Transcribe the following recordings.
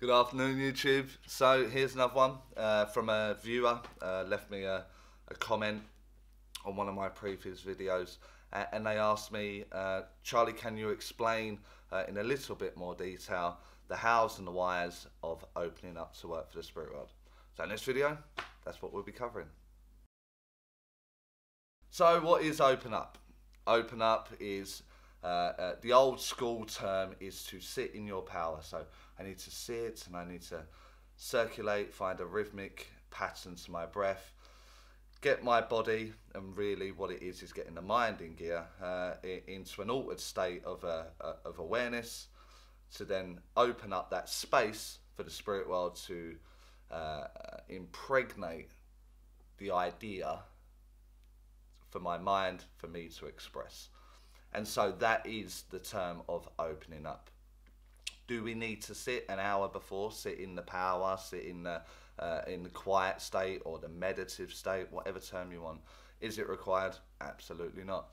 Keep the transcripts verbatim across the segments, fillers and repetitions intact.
Good afternoon, YouTube. So here's another one uh, from a viewer. Uh, left me a, a comment on one of my previous videos, uh, and they asked me, uh, Charlie, can you explain uh, in a little bit more detail the hows and the whys of opening up to work for the spirit world? So in this video, that's what we'll be covering. So what is open up? Open up is Uh, uh, the old school term is to sit in your power. So I need to sit and I need to circulate, find a rhythmic pattern to my breath, get my body, and really what it is is getting the mind in gear uh, into an altered state of, uh, of awareness, to then open up that space for the spirit world to uh, impregnate the idea for my mind, for me to express. And so that is the term of opening up. Do we need to sit an hour before, sit in the power, sit in the, uh, in the quiet state or the meditative state, whatever term you want? Is it required? Absolutely not.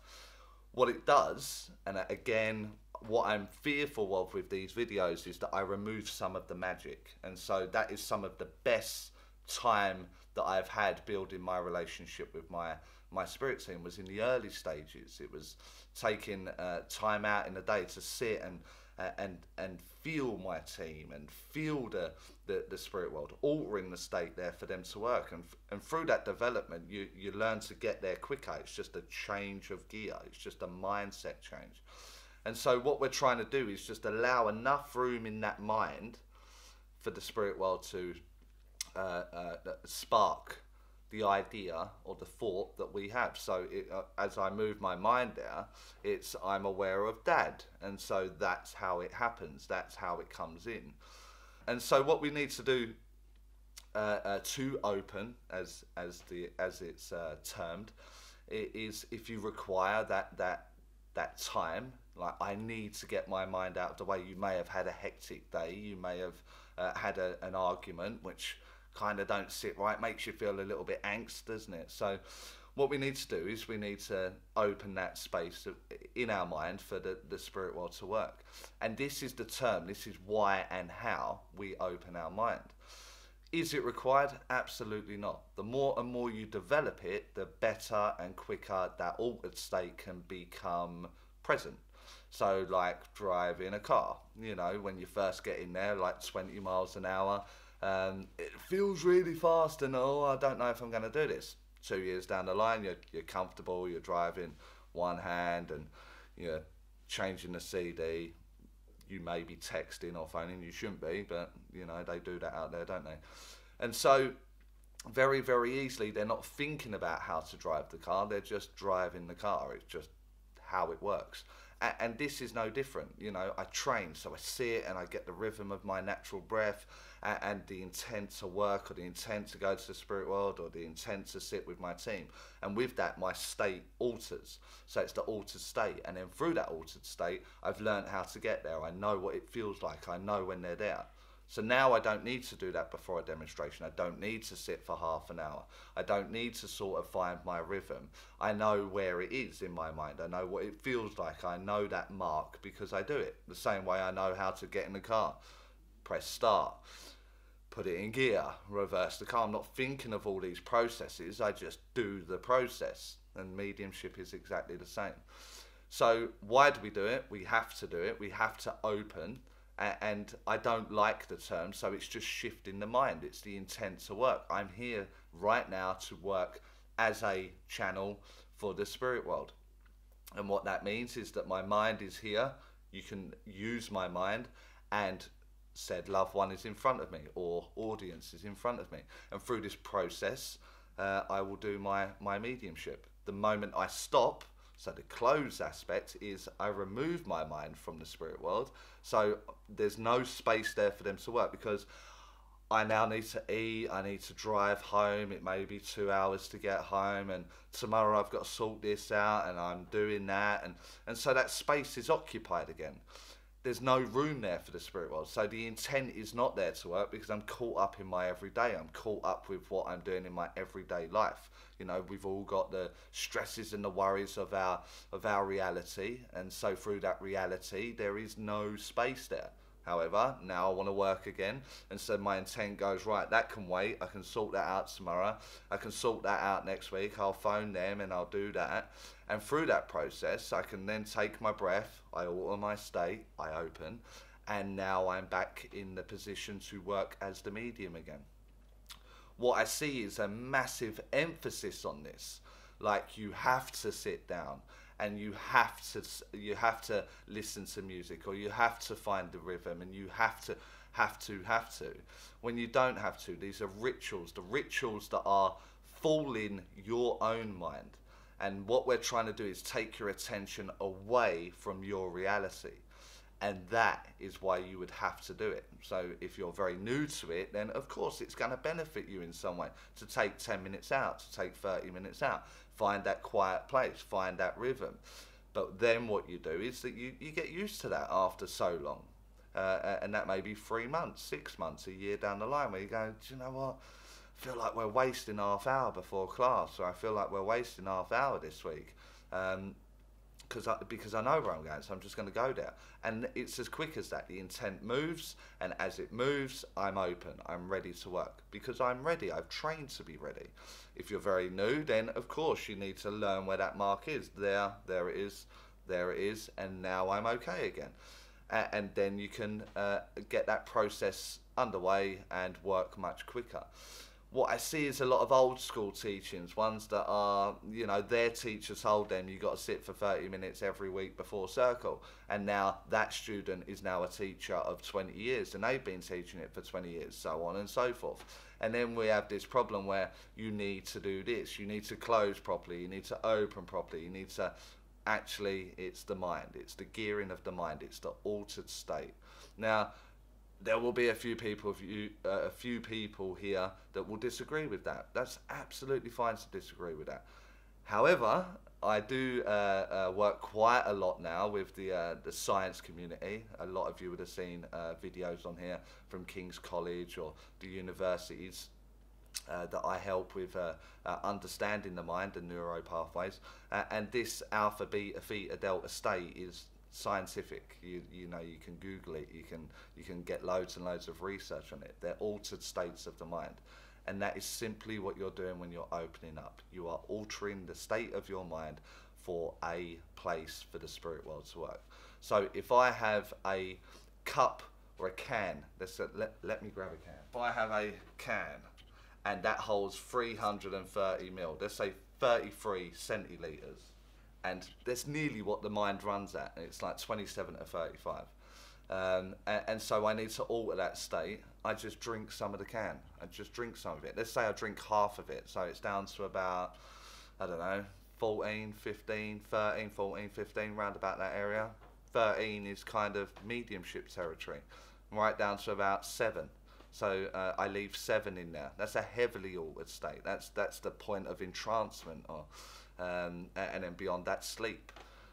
What it does, and again, what I'm fearful of with these videos is that I remove some of the magic. And so that is some of the best time that I've had building my relationship with my my spirit team was in the early stages. It was taking uh, time out in the day to sit and uh, and and feel my team and feel the, the the spirit world, altering the state there for them to work. And and through that development, you you learn to get there quicker. It's just a change of gear. It's just a mindset change. And so what we're trying to do is just allow enough room in that mind for the spirit world to Uh, uh, spark the idea or the thought that we have. So it, uh, as I move my mind there, it's I'm aware of dad, and so that's how it happens, that's how it comes in. And so what we need to do uh, uh, to open, as as the as it's uh, termed, is if you require that that that time, like I need to get my mind out of the way. You may have had a hectic day, you may have uh, had a, an argument which kind of don't sit right, makes you feel a little bit angst, doesn't it? So what we need to do is we need to open that space in our mind for the, the spirit world to work. And this is the term, this is why and how we open our mind. Is it required? Absolutely not. The more and more you develop it, the better and quicker that altered state can become present. So like driving a car, you know, when you first get in there, like twenty miles an hour, Um, it feels really fast and oh, I don't know if I'm going to do this. Two years down the line, you're, you're comfortable, you're driving one hand and you're changing the C D. You may be texting or phoning, you shouldn't be, but you know, they do that out there, don't they? And so very, very easily, they're not thinking about how to drive the car, they're just driving the car. It's just how it works. And this is no different. You know, I train, so I see it and I get the rhythm of my natural breath and the intent to work or the intent to go to the spirit world or the intent to sit with my team. And with that, my state alters. So it's the altered state. And then through that altered state, I've learned how to get there. I know what it feels like. I know when they're there. So now I don't need to do that before a demonstration. I don't need to sit for half an hour. I don't need to sort of find my rhythm. I know where it is in my mind. I know what it feels like. I know that mark because I do it. The same way I know how to get in the car. Press start. Put it in gear. Reverse the car. I'm not thinking of all these processes. I just do the process. And mediumship is exactly the same. So why do we do it? We have to do it. We have to open. And I don't like the term, so it's just shifting the mind. It's the intent to work. I'm here right now to work as a channel for the spirit world. And what that means is that my mind is here. You can use my mind, and said loved one is in front of me, or audience is in front of me. And through this process, uh, I will do my, my mediumship. The moment I stop, so the close aspect is I remove my mind from the spirit world. So there's no space there for them to work because I now need to eat, I need to drive home. It may be two hours to get home, and tomorrow I've got to sort this out and I'm doing that. And, and so that space is occupied again. There's no room there for the spirit world. So the intent is not there to work because I'm caught up in my everyday. I'm caught up with what I'm doing in my everyday life. You know, we've all got the stresses and the worries of our, of our reality. And so through that reality, there is no space there. However, now I want to work again, and so my intent goes, right, that can wait, I can sort that out tomorrow, I can sort that out next week, I'll phone them and I'll do that. And through that process, I can then take my breath, I alter my state, I open, and now I'm back in the position to work as the medium again. What I see is a massive emphasis on this, like you have to sit down, and you have to you have to listen to music, or you have to find the rhythm, and you have to have to have to. When you don't have to, these are rituals, the rituals that are fooling your own mind. And what we're trying to do is take your attention away from your reality. And that is why you would have to do it. So if you're very new to it, then of course it's going to benefit you in some way to take ten minutes out, to take thirty minutes out, find that quiet place, find that rhythm. But then what you do is that you, you get used to that after so long. Uh, and that may be three months, six months, a year down the line, where you go, do you know what? I feel like we're wasting half hour before class, or I feel like we're wasting half hour this week. Um, Because I, because I know where I'm going, so I'm just going to go there. And it's as quick as that. The intent moves, and as it moves, I'm open. I'm ready to work because I'm ready. I've trained to be ready. If you're very new, then, of course, you need to learn where that mark is. There, there it is, there it is, and now I'm okay again. And, and then you can uh, get that process underway and work much quicker. What I see is a lot of old school teachings, ones that are, you know, their teacher told them you've got to sit for thirty minutes every week before circle. And now that student is now a teacher of twenty years, and they've been teaching it for twenty years, so on and so forth. And then we have this problem where you need to do this. You need to close properly. You need to open properly. You need to... Actually, it's the mind. It's the gearing of the mind. It's the altered state. Now... There will be a few people, a few people here that will disagree with that. That's absolutely fine to disagree with that. However, I do uh, uh, work quite a lot now with the uh, the science community. A lot of you would have seen uh, videos on here from King's College or the universities uh, that I help with uh, uh, understanding the mind and neuro pathways. Uh, and this alpha, beta, theta, delta state is scientific. You you know, you can Google it, you can you can get loads and loads of research on it. They're altered states of the mind, and that is simply what you're doing when you're opening up. You are altering the state of your mind for a place for the spirit world to work. So if I have a cup or a can, let's let, let me grab a can. If I have a can and that holds three hundred thirty mil, let's say thirty-three centiliters, and that's nearly what the mind runs at. It's like twenty-seven to thirty-five. Um, and, and so I need to alter that state. I just drink some of the can. I just drink some of it. Let's say I drink half of it. So it's down to about, I don't know, fourteen, fifteen, thirteen, fourteen, fifteen, round about that area. thirteen is kind of mediumship territory. Right down to about seven. So uh, I leave seven in there. That's a heavily altered state. That's, that's the point of entrancement, or... Um, and then beyond that, sleep.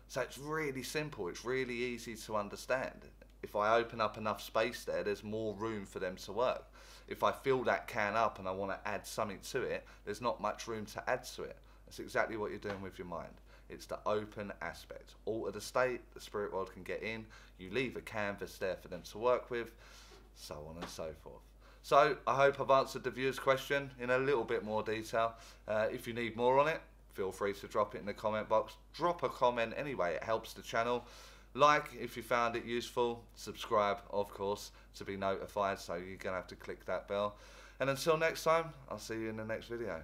So it's really simple, it's really easy to understand. If I open up enough space there, there's more room for them to work. If I fill that can up and I want to add something to it, there's not much room to add to it. That's exactly what you're doing with your mind. It's the open aspect. Alter the state, the spirit world can get in, you leave a canvas there for them to work with, so on and so forth. So I hope I've answered the viewer's question in a little bit more detail. Uh, if you need more on it, feel free to drop it in the comment box. Drop a comment anyway, it helps the channel. Like if you found it useful, subscribe of course to be notified, so you're gonna have to click that bell. And until next time, I'll see you in the next video.